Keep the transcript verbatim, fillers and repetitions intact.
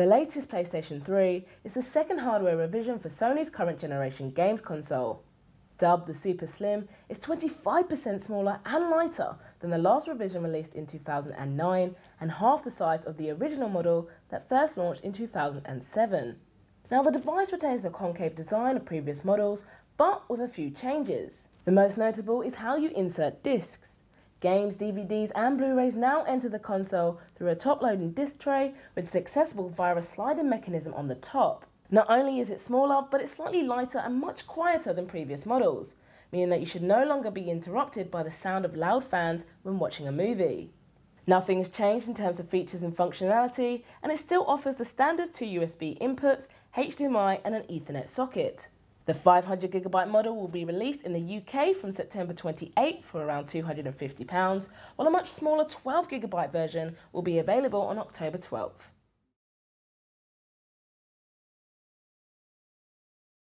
The latest PlayStation three is the second hardware revision for Sony's current generation games console. Dubbed the Super Slim, it's twenty-five percent smaller and lighter than the last revision released in two thousand nine and half the size of the original model that first launched in two thousand seven. Now, the device retains the concave design of previous models, but with a few changes. The most notable is how you insert discs. Games, D V Ds and Blu-rays now enter the console through a top-loading disc tray, which is accessible via a sliding mechanism on the top. Not only is it smaller, but it's slightly lighter and much quieter than previous models, meaning that you should no longer be interrupted by the sound of loud fans when watching a movie. Nothing has changed in terms of features and functionality, and it still offers the standard two U S B inputs, H D M I and an Ethernet socket. The five hundred gigabyte model will be released in the U K from September twenty-eighth for around two hundred and fifty pounds, while a much smaller twelve gigabyte version will be available on October twelfth.